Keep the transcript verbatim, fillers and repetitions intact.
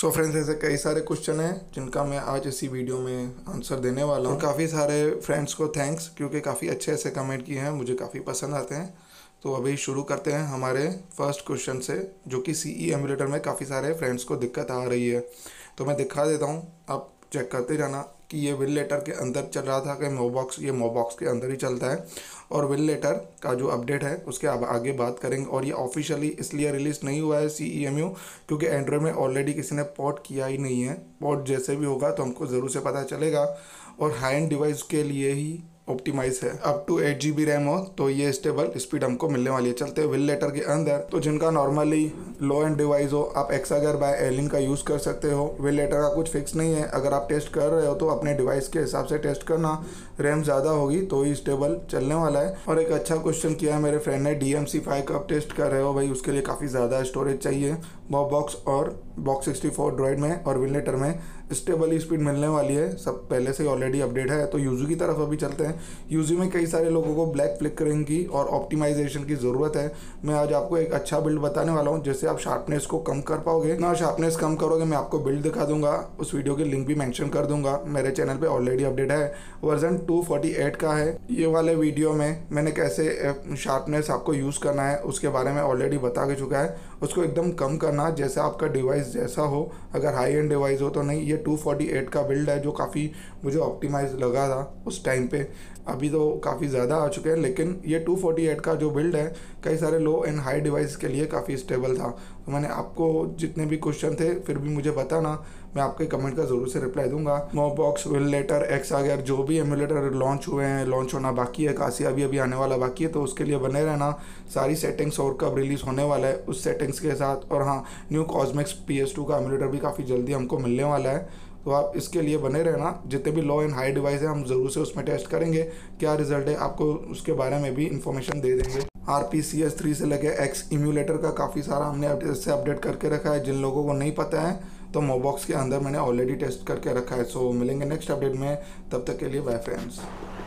सो so friends, ऐसे कई सारे क्वेश्चन हैं जिनका मैं आज इसी वीडियो में आंसर देने वाला हूँ। काफ़ी सारे फ्रेंड्स को थैंक्स, क्योंकि काफ़ी अच्छे ऐसे कमेंट किए हैं, मुझे काफ़ी पसंद आते हैं। तो अभी शुरू करते हैं हमारे फर्स्ट क्वेश्चन से, जो कि सीई एमुलेटर में काफ़ी सारे फ्रेंड्स को दिक्कत आ रही है। तो मैं दिखा देता हूँ, आप चेक करते जाना कि ये विनलेटर के अंदर चल रहा था कि मोबॉक्स, ये मोबॉक्स के अंदर ही चलता है। और विनलेटर का जो अपडेट है उसके अब आगे बात करेंगे। और ये ऑफिशियली इसलिए रिलीज़ नहीं हुआ है सी ई एम यू क्योंकि एंड्रॉयड में ऑलरेडी किसी ने पोर्ट किया ही नहीं है। पोर्ट जैसे भी होगा तो हमको ज़रूर से पता चलेगा, और हाई एंड डिवाइस के लिए ही ऑप्टिमाइज है। अप टू एट जी बी रैम हो तो ये स्टेबल स्पीड हमको मिलने वाली है। चलते हैं विनलेटर के अंदर। तो जिनका नॉर्मली लो एंड डिवाइस हो, आप एक्सागर बाय एलिन का यूज़ कर सकते हो। विनलेटर का कुछ फिक्स नहीं है, अगर आप टेस्ट कर रहे हो तो अपने डिवाइस के हिसाब से टेस्ट करना। रैम ज़्यादा होगी तो ही स्टेबल चलने वाला है। और एक अच्छा क्वेश्चन किया है मेरे फ्रेंड ने, डी एम सी फाइव का आप टेस्ट कर रहे हो भाई, उसके लिए काफ़ी ज़्यादा स्टोरेज चाहिए। मोबॉक्स और बॉक्स सिक्सटी फोर ड्रॉइड में और विनलेटर में स्टेबल स्पीड मिलने वाली है, सब पहले से ऑलरेडी अपडेट है। तो यूजू की तरफ अभी चलते हैं। यूजू में कई सारे लोगों को ब्लैक फ्लिकरिंग की और ऑप्टिमाइजेशन की ज़रूरत है। मैं आज आपको एक अच्छा बिल्ड बताने वाला हूँ जिससे आप शार्पनेस को कम कर पाओगे। ना शार्पनेस कम करोगे, मैं आपको बिल्ड दिखा दूंगा, उस वीडियो की लिंक भी मेंशन कर दूंगा, मेरे चैनल पे ऑलरेडी अपडेट है। वर्जन टू फोर्टी एट का है। ये वाले वीडियो में मैंने कैसे शार्पनेस आपको यूज़ करना है उसके बारे में ऑलरेडी बता के चुका है। उसको एकदम कम करना, जैसे आपका डिवाइस जैसा हो, अगर हाई एंड डिवाइस हो तो नहीं। ये टू फोर्टी एट का बिल्ड है जो काफ़ी मुझे ऑप्टिमाइज लगा था उस टाइम पे। अभी तो काफ़ी ज़्यादा आ चुके हैं, लेकिन ये टू फोर्टी एट का जो बिल्ड है कई सारे लो एंड हाई डिवाइस के लिए काफ़ी स्टेबल था। तो मैंने आपको जितने भी क्वेश्चन थे, फिर भी मुझे बताना, मैं आपके कमेंट का ज़रूर से रिप्लाई दूंगा। मोबॉक्स, विनलेटर, एक्सागेयर, जो भी एमुलेटर लॉन्च हुए हैं, लॉन्च होना बाकी है, कासी अभी अभी आने वाला बाकी है, तो उसके लिए बने रहना। सारी सेटिंग्स और कब रिलीज़ होने वाला है उस सेटिंग्स के साथ। और हाँ, न्यू कॉस्मिक्स पी एस टू का एमुलेटर भी काफ़ी जल्दी हमको मिलने वाला है, तो आप इसके लिए बने रहना। जितने भी लो एंड हाई डिवाइस है हम ज़रूर से उसमें टेस्ट करेंगे, क्या रिजल्ट है आपको उसके बारे में भी इंफॉर्मेशन दे देंगे। R P C S three से लगे एक्स एमुलेटर का काफ़ी सारा हमने इससे अपडेट करके रखा है। जिन लोगों को नहीं पता है तो मोबॉक्स के अंदर मैंने ऑलरेडी टेस्ट करके रखा है। सो मिलेंगे नेक्स्ट अपडेट में, तब तक के लिए बाय फ्रेंड्स।